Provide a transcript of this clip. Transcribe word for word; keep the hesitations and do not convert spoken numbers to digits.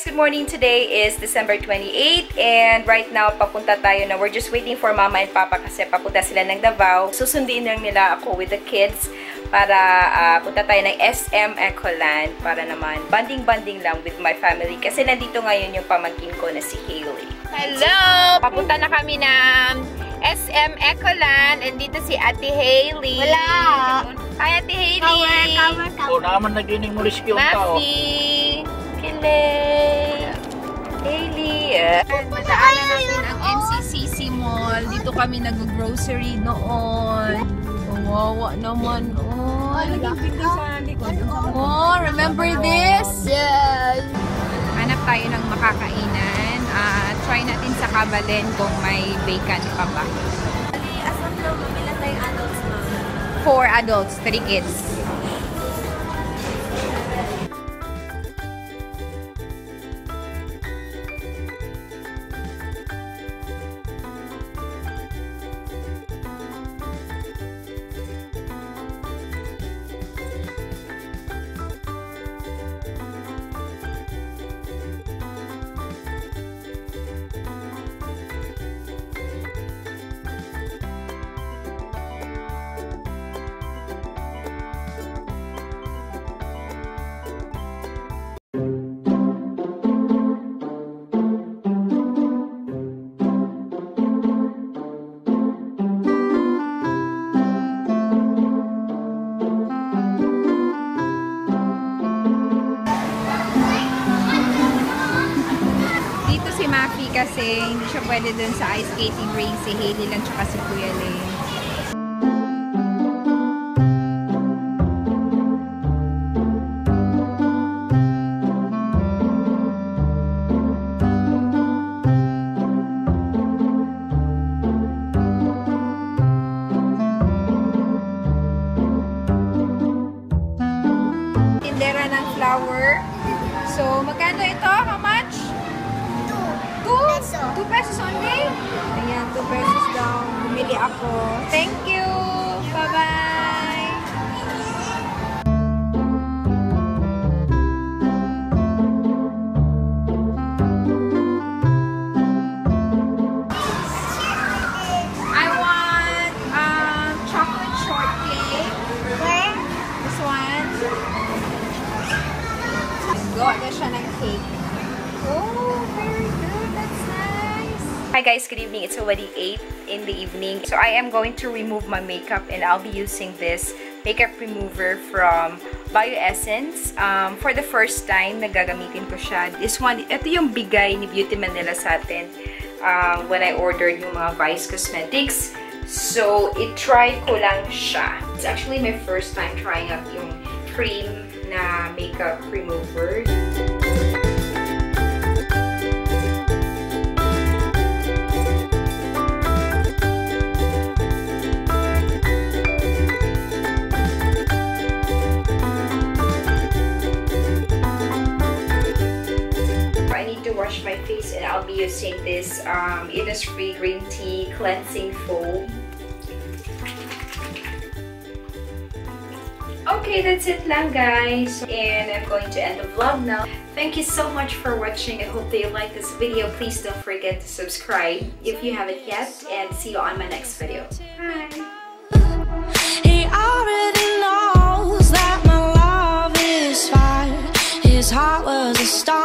guys! Good morning! Today is December twenty-eighth and right now papunta tayo na. We're just waiting for Mama and Papa kasi papunta sila ng Davao. Susunduin lang nila ako with the kids para uh, punta tayo ng S M Ecoland para naman banding-banding lang with my family kasi nandito ngayon yung pamangkin ko na si Hailey. Hello! Papunta na kami ng S M Ecoland and dito si Ate Hailey. Wala! Hi Ate Hailey! O naman nagining mo riski yung tao. Daily. Madaanan natin ang N C C C Mall. Dito kami nag-grocery noon. Wawa naman. Oh, oh, remember this? Yes. Hanap tayo ng makakainan. Uh, try natin sa Kabalen kung may bacon pa ba. As of now, mamila tayong adults na. Four adults, three kids. Kasi hindi siya pwede dun sa ice skating ring, si Hailey lang tsaka si Kuya Lane. Tindera ng flower. So, magkano ito? How much? Two pesos only? Ayan, two pesos daw. Bumili ako. Thank you! Bye-bye! I want um, chocolate shortcake. Where? This one. Got na siya ng cake. Oh, very good. Hi guys, good evening. It's already eight in the evening. So I am going to remove my makeup and I'll be using this makeup remover from Bio Essence. Um, for the first time, nagagamitin ko siya. This one, ito yung bigay ni Beauty Manila sa atin uh, when I ordered yung mga Vice Cosmetics. So, i-try ko lang siya. It's actually my first time trying out yung cream na makeup remover. Wash my face and I'll be using this um, Innisfree green tea cleansing foam. Okay, that's it lang guys, and I'm going to end the vlog now. Thank you so much for watching. I hope that you like this video. Please don't forget to subscribe if you haven't yet, and see you on my next video. Bye! He already knows that my love is fire. His heart was a star.